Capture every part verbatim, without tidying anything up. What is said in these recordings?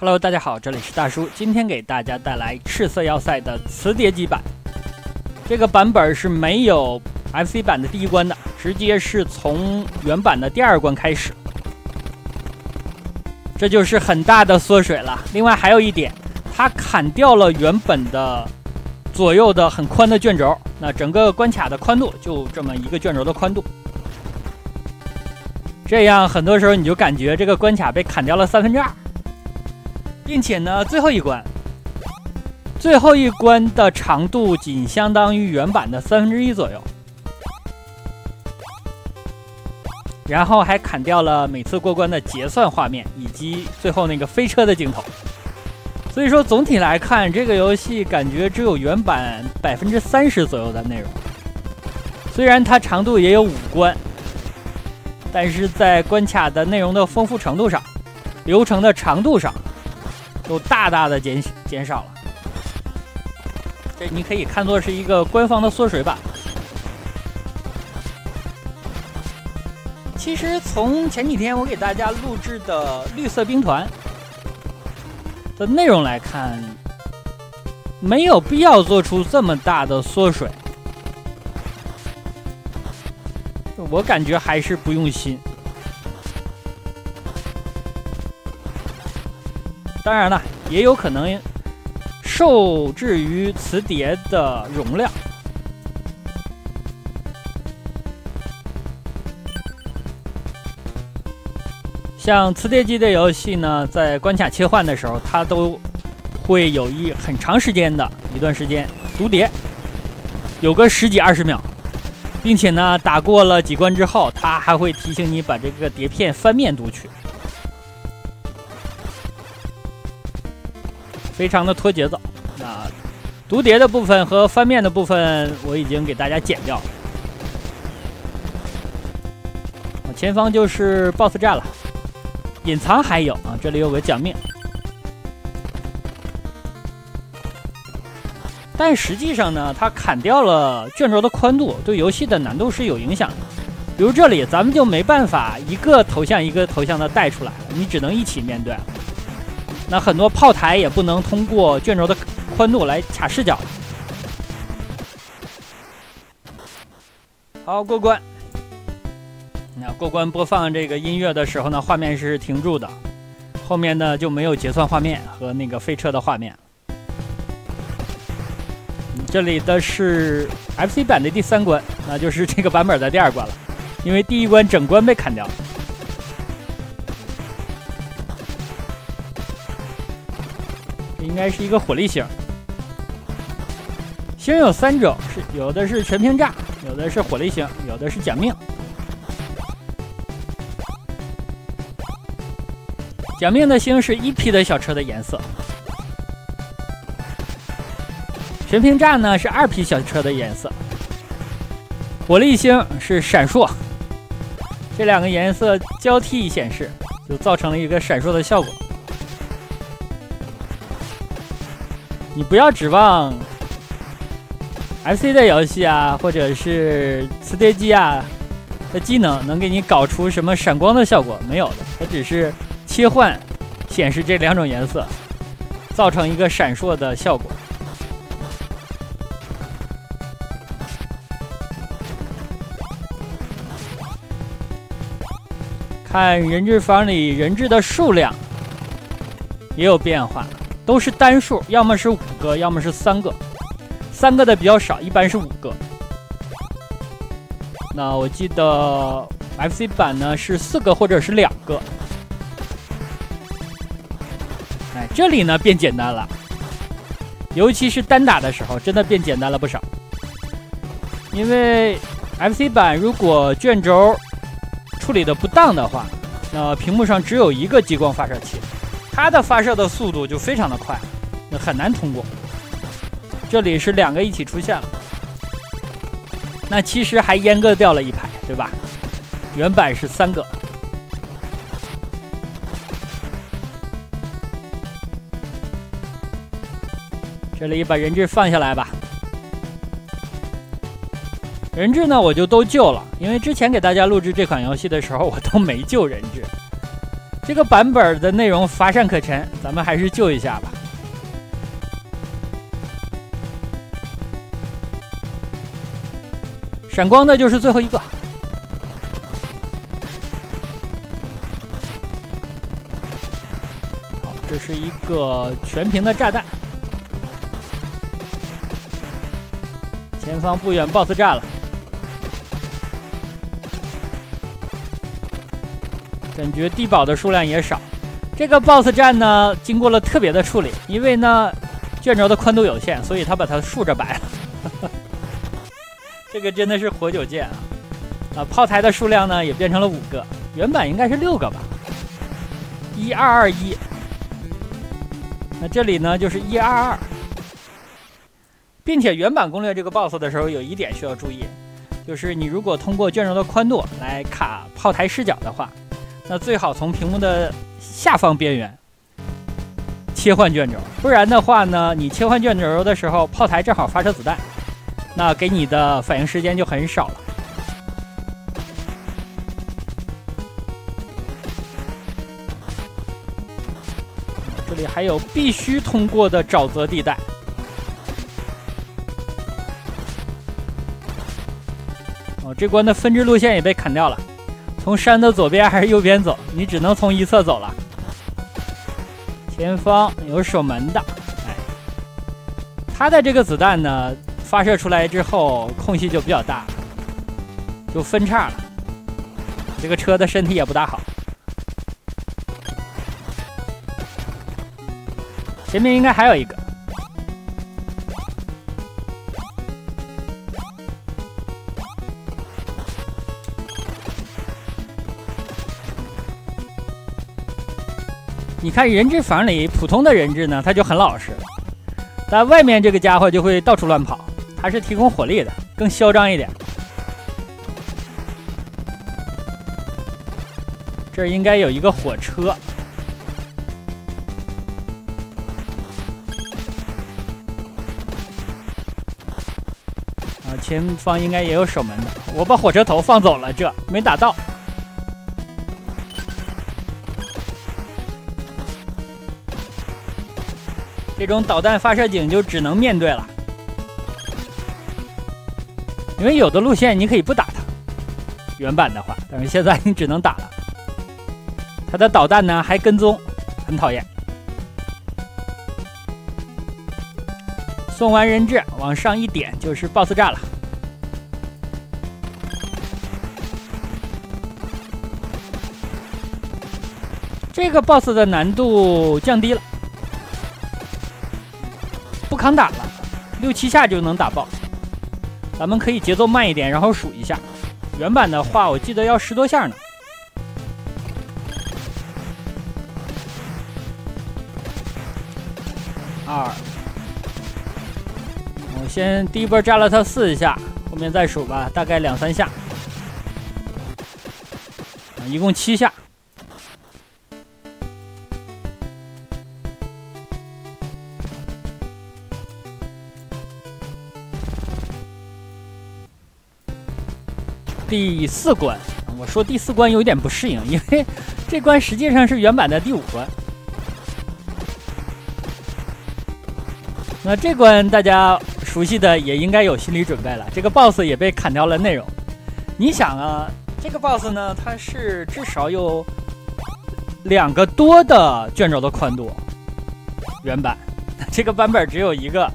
Hello， 大家好，这里是大叔，今天给大家带来赤色要塞的磁碟机版。这个版本是没有 F C 版的第一关的，直接是从原版的第二关开始。这就是很大的缩水了。另外还有一点，它砍掉了原本的左右的很宽的卷轴，那整个关卡的宽度就这么一个卷轴的宽度。这样很多时候你就感觉这个关卡被砍掉了三分之二。 并且呢，最后一关，最后一关的长度仅相当于原版的三分之一左右，然后还砍掉了每次过关的结算画面以及最后那个飞车的镜头。所以说，总体来看，这个游戏感觉只有原版百分之三十左右的内容。虽然它长度也有五关，但是在关卡的内容的丰富程度上，流程的长度上。 都大大的减减少了，这你可以看作是一个官方的缩水版。其实从前几天我给大家录制的绿色兵团的内容来看，没有必要做出这么大的缩水，我感觉还是不用心。 当然了，也有可能受制于磁碟的容量。像磁碟机的游戏呢，在关卡切换的时候，它都会有一很长时间的一段时间读碟，有个十几二十秒，并且呢，打过了几关之后，它还会提醒你把这个碟片翻面读取。 非常的拖节奏。那读碟的部分和翻面的部分我已经给大家剪掉了。前方就是 B O S S 战了，隐藏还有啊，这里有个奖命。但实际上呢，它砍掉了卷轴的宽度，对游戏的难度是有影响的。比如这里咱们就没办法一个头像一个头像的带出来了，你只能一起面对了。 那很多炮台也不能通过卷轴的宽度来卡视角。好，过关。那过关播放这个音乐的时候呢，画面是停住的，后面呢就没有结算画面和那个飞车的画面。这里的是 F C 版的第三关，那就是这个版本的第二关了，因为第一关整关被砍掉了。 应该是一个火力型，星有三种，是有的是全屏炸，有的是火力型，有的是假命。假命的星是一 P 的小车的颜色，全屏炸呢是二 P 小车的颜色，火力星是闪烁，这两个颜色交替显示，就造成了一个闪烁的效果。 你不要指望 F C 的游戏啊，或者是磁碟机啊的机能能给你搞出什么闪光的效果，没有的，它只是切换显示这两种颜色，造成一个闪烁的效果。看人质房里人质的数量也有变化。 都是单数，要么是五个，要么是三个，三个的比较少，一般是五个。那我记得 F C 版呢是四个或者是两个。哎，这里呢变简单了，尤其是单打的时候，真的变简单了不少。因为 F C 版如果卷轴处理的不当的话，那屏幕上只有一个激光发射器。 它的发射的速度就非常的快，那很难通过。这里是两个一起出现了，那其实还阉割掉了一排，对吧？原版是三个。这里把人质放下来吧。人质呢，我就都救了，因为之前给大家录制这款游戏的时候，我都没救人质。这个版本的内容乏善可陈，咱们还是救一下吧。闪光的就是最后一个。 这是一个全屏的炸弹，前方不远 B O S S 炸了，感觉地堡的数量也少。这个 B O S S 战呢，经过了特别的处理，因为呢卷轴的宽度有限，所以他把它竖着摆了。这个真的是活久见啊！啊，炮台的数量呢也变成了五个，原版应该是六个吧？一二二一。 那这里呢就是一二二，并且原版攻略这个 B O S S 的时候有一点需要注意，就是你如果通过卷轴的宽度来卡炮台视角的话，那最好从屏幕的下方边缘切换卷轴，不然的话呢，你切换卷轴的时候，炮台正好发射子弹，那给你的反应时间就很少了。 还有必须通过的沼泽地带，哦，这关的分支路线也被砍掉了，从山的左边还是右边走，你只能从一侧走了。前方有守门的，哎，他的这个子弹呢，发射出来之后空隙就比较大，就分叉了。这个车的身体也不大好。 前面应该还有一个，你看人质房里普通的人质呢，他就很老实，但外面这个家伙就会到处乱跑，他是提供火力的，更嚣张一点。这应该有一个火车。 前方应该也有守门的，我把火车头放走了，这没打到。这种导弹发射井就只能面对了，因为有的路线你可以不打它，原版的话，但是现在你只能打了。它的导弹呢还跟踪，很讨厌。送完人质，往上一点就是 B O S S 战了。 这个 B O S S 的难度降低了，不扛打了，六七下就能打爆。咱们可以节奏慢一点，然后数一下。原版的话，我记得要十多下呢。二，我先第一波炸了它四下，后面再数吧，大概两三下，一共七下。 第四关，我说第四关有点不适应，因为这关实际上是原版的第五关。那这关大家熟悉的也应该有心理准备了，这个 B O S S 也被砍掉了内容。你想啊，这个 B O S S 呢，它是至少有两个多的卷轴的宽度，原版这个版本只有一个，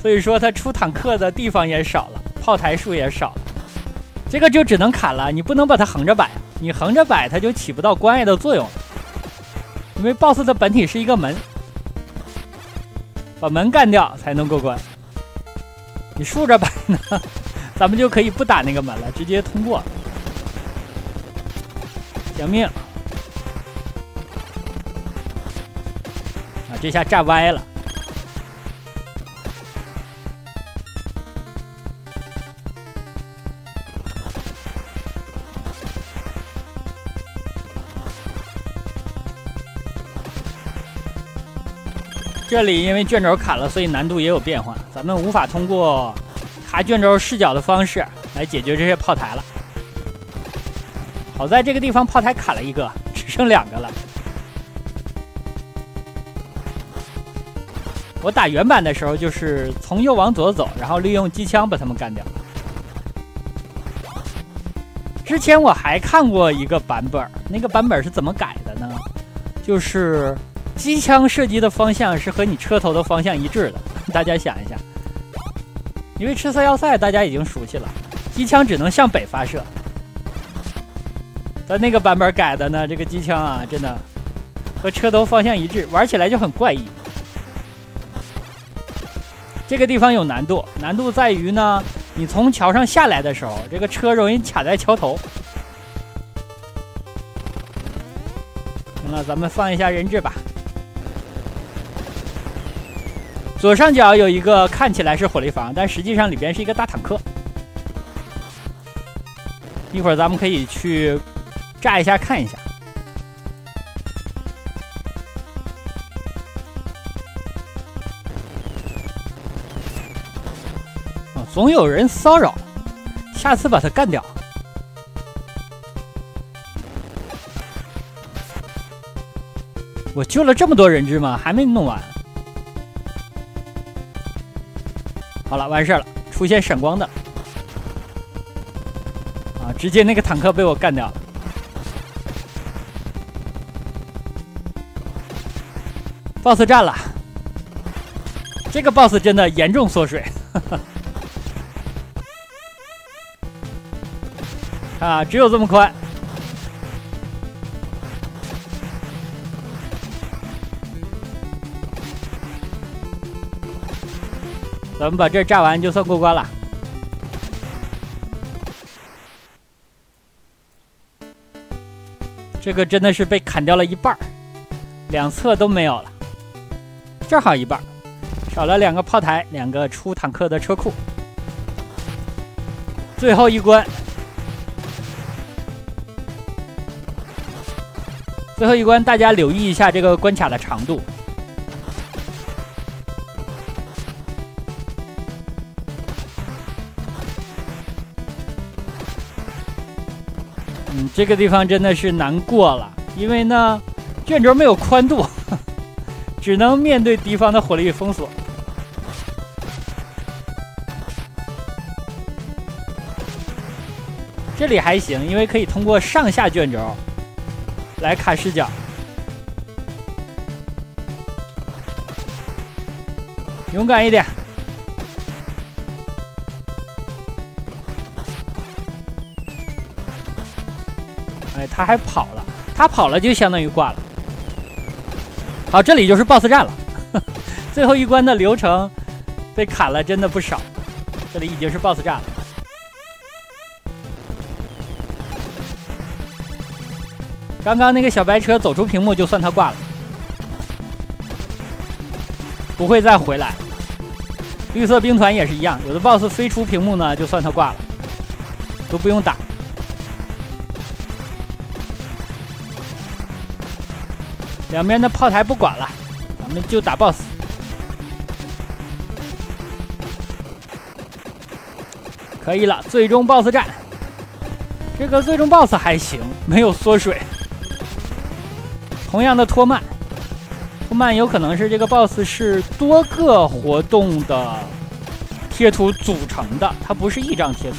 所以说它出坦克的地方也少了，炮台数也少了。 这个就只能砍了，你不能把它横着摆，你横着摆它就起不到关爱的作用了，因为 B O S S 的本体是一个门，把门干掉才能过关。你竖着摆呢，咱们就可以不打那个门了，直接通过。毙命！啊，这下炸歪了。 这里因为卷轴卡了，所以难度也有变化。咱们无法通过卡卷轴视角的方式来解决这些炮台了。好在这个地方炮台卡了一个，只剩两个了，我打原版的时候就是从右往左走，然后利用机枪把他们干掉。之前我还看过一个版本，那个版本是怎么改的呢？就是机枪射击的方向是和你车头的方向一致的。大家想一下，因为赤色要塞大家已经熟悉了，机枪只能向北发射。但那个版本改的呢，这个机枪啊，真的和车头方向一致，玩起来就很怪异。 这个地方有难度，难度在于呢，你从桥上下来的时候，这个车容易卡在桥头。行了，咱们放一下人质吧。左上角有一个看起来是火力房，但实际上里边是一个大坦克。一会儿咱们可以去炸一下看一下。 总有人骚扰，下次把他干掉。我救了这么多人质吗？还没弄完。好了，完事了，出现闪光的。啊，直接那个坦克被我干掉了。boss 战了，这个 boss 真的严重缩水。呵呵 啊，只有这么宽。咱们把这炸完就算过关了。这个真的是被砍掉了一半，两侧都没有了，正好一半，少了两个炮台，两个出坦克的车库。最后一关。 最后一关，大家留意一下这个关卡的长度。嗯，这个地方真的是难过了，因为呢，卷轴没有宽度，呵呵只能面对敌方的火力封锁。这里还行，因为可以通过上下卷轴。 来卡视角，勇敢一点。哎，他还跑了，他跑了就相当于挂了。好，这里就是 boss 战了。呵呵最后一关的流程被砍了，真的不少。这里已经是 boss 战了。 刚刚那个小白车走出屏幕，就算他挂了，不会再回来。绿色兵团也是一样，有的 boss 飞出屏幕呢，就算他挂了，都不用打。两边的炮台不管了，咱们就打 boss。可以了，最终 boss 战，这个最终 boss 还行，没有缩水。 同样的拖慢，拖慢有可能是这个 boss 是多个活动的贴图组成的，它不是一张贴图。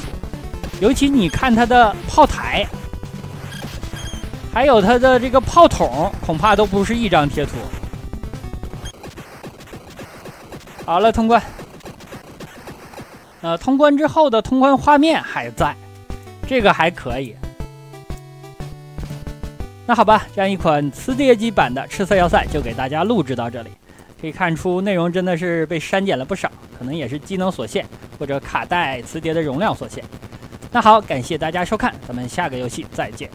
尤其你看它的炮台，还有它的这个炮筒，恐怕都不是一张贴图。好了，通关。呃，通关之后的通关画面还在，这个还可以。 那好吧，这样一款磁碟机版的《赤色要塞》就给大家录制到这里。可以看出，内容真的是被删减了不少，可能也是机能所限，或者卡带磁碟的容量所限。那好，感谢大家收看，咱们下个游戏再见。